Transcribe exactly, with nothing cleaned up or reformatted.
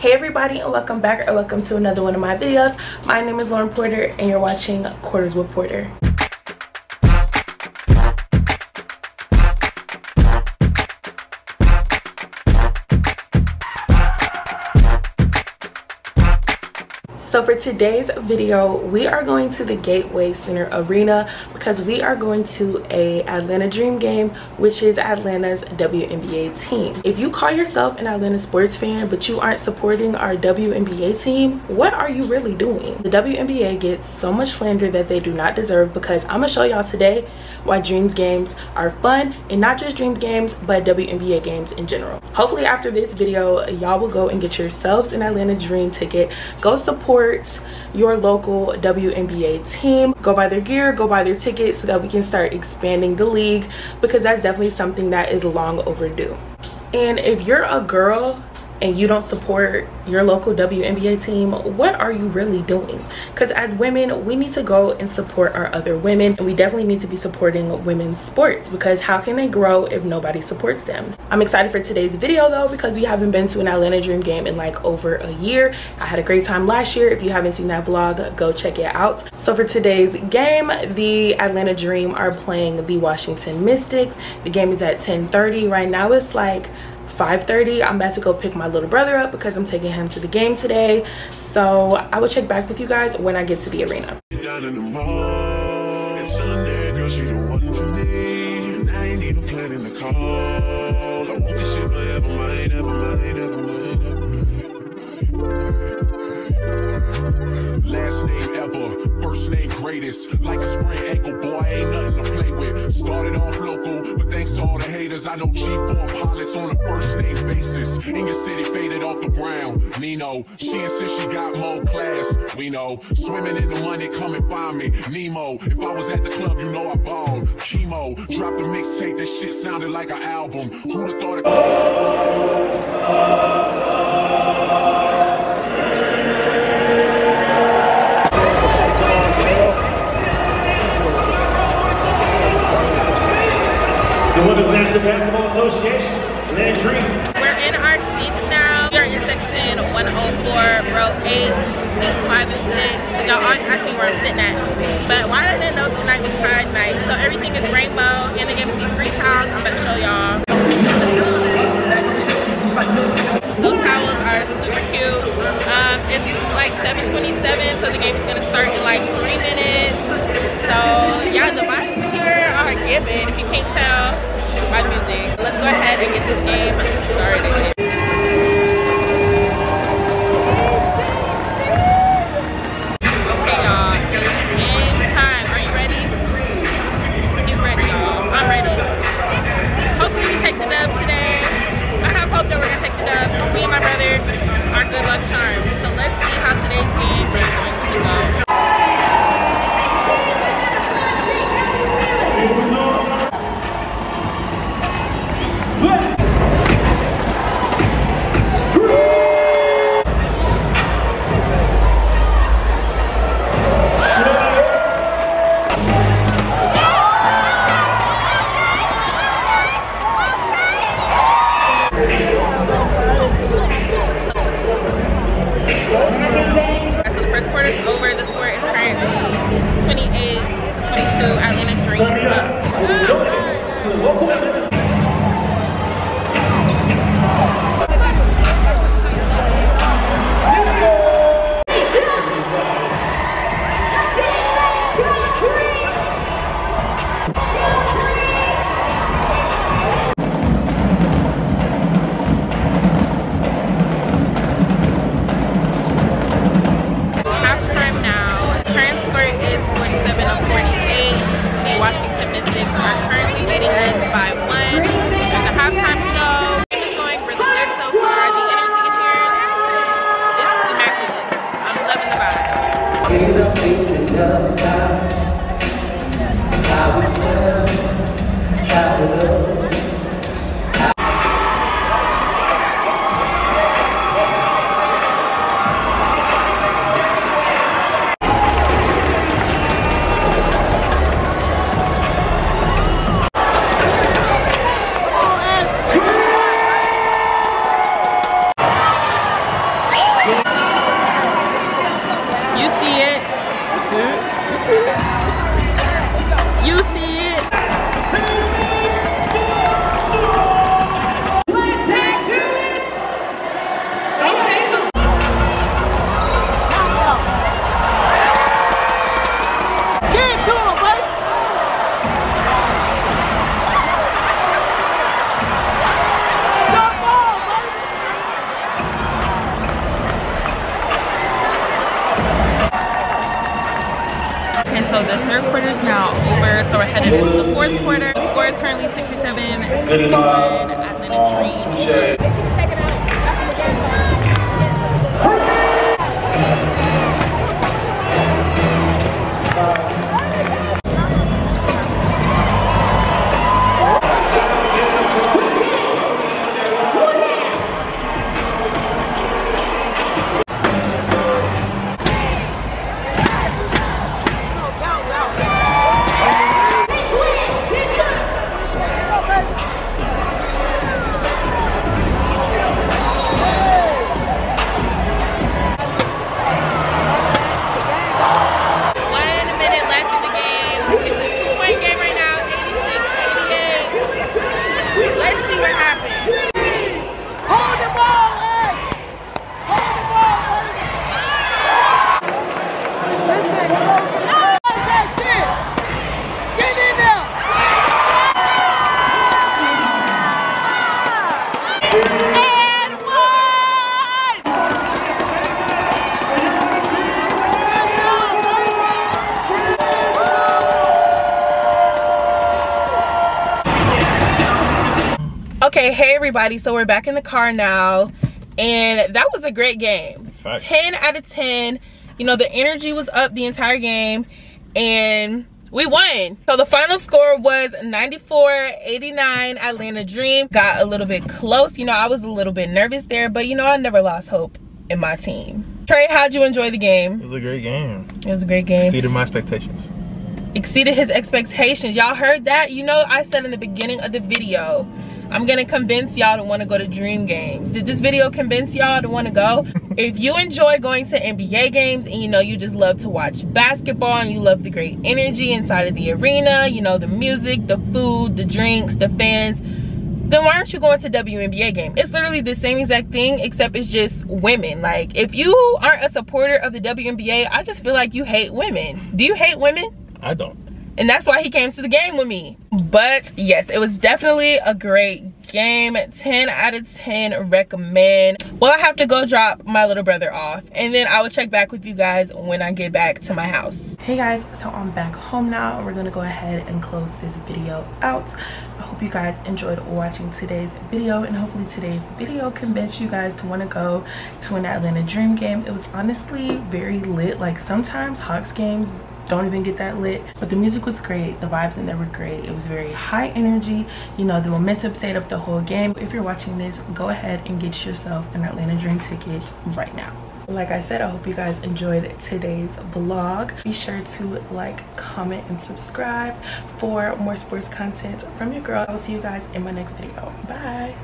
Hey everybody, and welcome back or welcome to another one of my videos. My name is Lauren Porter and you're watching Quarters with Porter. So for today's video, we are going to the Gateway Center Arena because we are going to a Atlanta Dream game, which is Atlanta's W N B A team. If you call yourself an Atlanta sports fan, but you aren't supporting our W N B A team, what are you really doing? The W N B A gets so much slander that they do not deserve, because I'm gonna show y'all today why Dream games are fun, and not just Dream games, but W N B A games in general. Hopefully after this video, y'all will go and get yourselves an Atlanta Dream ticket. Go support your local W N B A team. Go buy their gear, go buy their tickets, so that we can start expanding the league, because that's definitely something that is long overdue. And if you're a girl and you don't support your local W N B A team, what are you really doing? Because as women, we need to go and support our other women, and we definitely need to be supporting women's sports, because how can they grow if nobody supports them? I'm excited for today's video though, because we haven't been to an Atlanta Dream game in like over a year. I had a great time last year. If you haven't seen that vlog, go check it out. So for today's game, the Atlanta Dream are playing the Washington Mystics. The game is at ten thirty. Right now it's like five thirty. I'm about to go pick my little brother up because I'm taking him to the game today. So I will check back with you guys when I get to the arena. Down in the mall, it's Sunday, girl, she the one for me. And I ain't even planning the call. I want this shit forever, mine, ever mine, ever mine. Last name ever, first name greatest. Like a sprained ankle, boy, ain't nothing to play with. Started off local, but thanks to all the haters, I know G four pilots on a first name basis. In your city, faded off the ground. Nino, she insists she got more class. We know, swimming in the money, come and find me. Nemo, if I was at the club, you know I balled. Chemo, dropped a mixtape, that shit sounded like an album. Who'da thought it? Basketball Association, Atlanta Dream. We're in our seats now. We are in section one oh four, row H, seats five and six. But y'all always ask me where I'm sitting at. But why didn't they know tonight was Pride night? So everything is rainbow, and they gave us these free towels. I'm gonna show y'all. Those towels are super cute. Um, it's like seven twenty-seven, so the game is gonna start in like three minutes. So yeah, the vibes here are given. If you can't tell. By the music. Let's go ahead and get this game started. Okay, y'all. Game time. Are you ready? He's ready, y'all. I'm ready. Hopefully we take the dub today. I have hope that we're gonna take the dub. Me and my brother are good luck charms. So let's see how today's game is going to go. So the third quarter is now over, so we're headed into the fourth quarter. The score is currently sixty-seven sixty-one, Atlanta Dream. Check it out. Okay, hey everybody, so we're back in the car now, and that was a great game. Fact. ten out of ten. You know, the energy was up the entire game, and we won. So the final score was ninety-four eighty-nine, Atlanta Dream. Got a little bit close. You know, I was a little bit nervous there, but you know, I never lost hope in my team. Trey, how'd you enjoy the game? It was a great game. It was a great game. Exceeded my expectations. Exceeded his expectations. Y'all heard that? You know, I said in the beginning of the video, I'm gonna convince y'all to wanna go to Dream games. Did this video convince y'all to wanna go? If you enjoy going to N B A games and you know you just love to watch basketball and you love the great energy inside of the arena, you know, the music, the food, the drinks, the fans, then why aren't you going to W N B A game? It's literally the same exact thing, except it's just women. Like, if you aren't a supporter of the W N B A, I just feel like you hate women. Do you hate women? I don't. And that's why he came to the game with me. But yes, it was definitely a great game. ten out of ten recommend. Well, I have to go drop my little brother off, and then I will check back with you guys when I get back to my house. Hey guys, so I'm back home now. We're gonna go ahead and close this video out. I hope you guys enjoyed watching today's video, and hopefully today's video convinced you guys to want to go to an Atlanta Dream game. It was honestly very lit. Like, sometimes Hawks games don't even get that lit, but the music was great, the vibes in there were great. It was very high energy. You know, the momentum stayed up the whole game. If you're watching this, go ahead and get yourself an Atlanta Dream ticket right now. Like I said, I hope you guys enjoyed today's vlog. Be sure to like, comment, and subscribe for more sports content from your girl. I'll see you guys in my next video. Bye.